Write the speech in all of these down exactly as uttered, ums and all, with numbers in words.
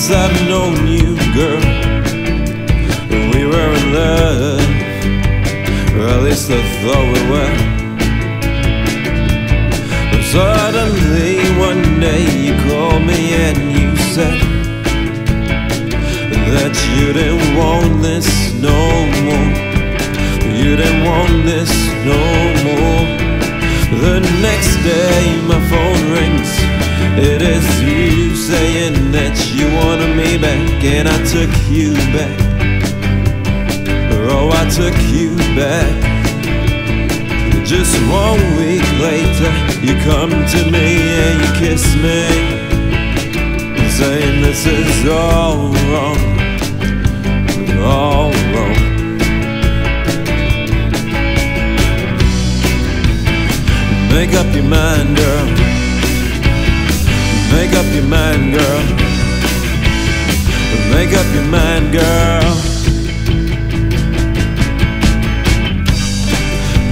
since I've known you, girl. And we were in love, or at least I thought we were. But suddenly one day you called me and you said that you didn't want this no more. You didn't want this no more. The next day my phone rings. It is you saying that you wanted me back, and I took you back. Oh, I took you back. Just one week later, you come to me and you kiss me, saying this is all wrong, all wrong. Make up your mind, girl. Make up your mind, girl. Make up your mind, girl.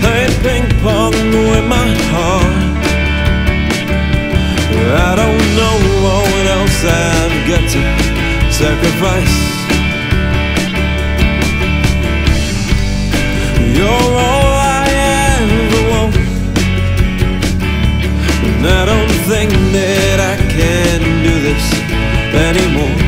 Play ping pong with my heart. I don't know what else I've got to sacrifice. You're all I ever want, and I don't think that I can do this anymore.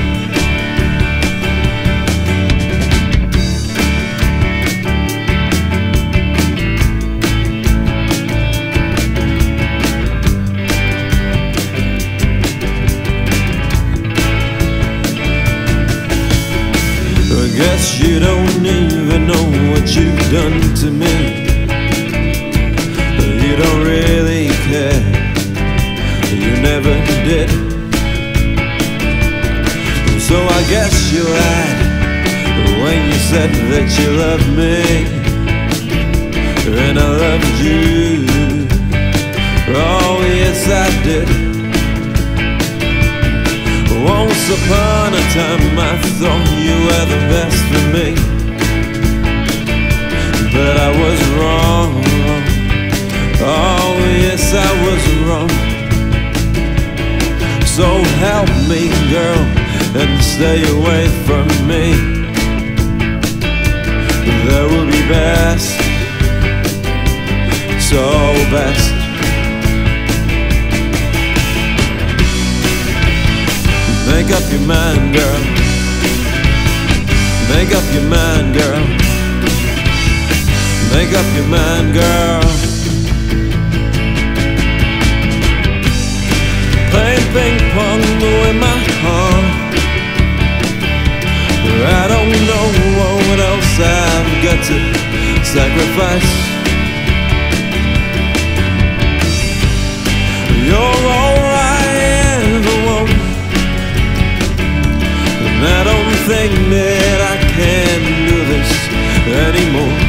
Guess you don't even know what you've done to me. You don't really care, you never did. So I guess you lied when you said that you loved me, and I loved you. Oh yes I did. Once upon a time I thought you were the best for me, but I was wrong. Oh yes I was wrong. So help me, girl, and stay away from me. That would be best, so best. Make up your mind, girl. Make up your mind, girl. Make up your mind, girl. Play ping pong with my heart. I don't know what else I've got to sacrifice. You're all I ever want, and I don't think that I can do this anymore.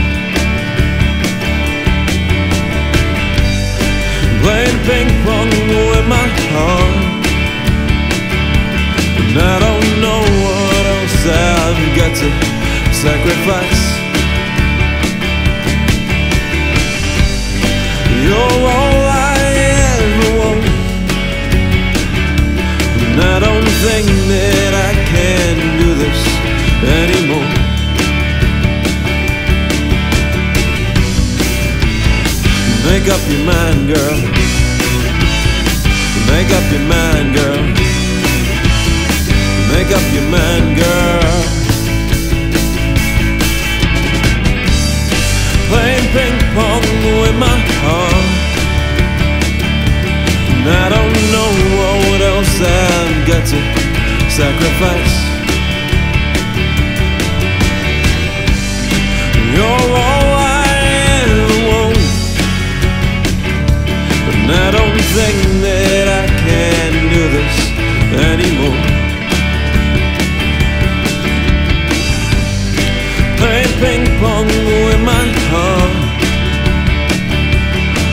Playing ping pong with my heart, and I don't know what else I've got to sacrifice. You're all I ever want, and I don't think that I can do this anymore. Make up your mind, girl. Make up your mind, girl. Make up your mind, girl. Playing ping pong with my heart, and I don't know what else I've got to sacrifice. You're all I ever want, and I don't think that I can do this anymore. Play ping pong with my heart,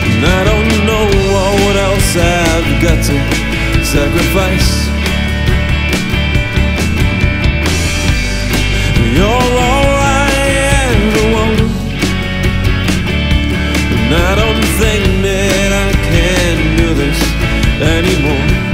and I don't know what else I've got to sacrifice. You're all I ever want, and I don't think that I can do this anymore.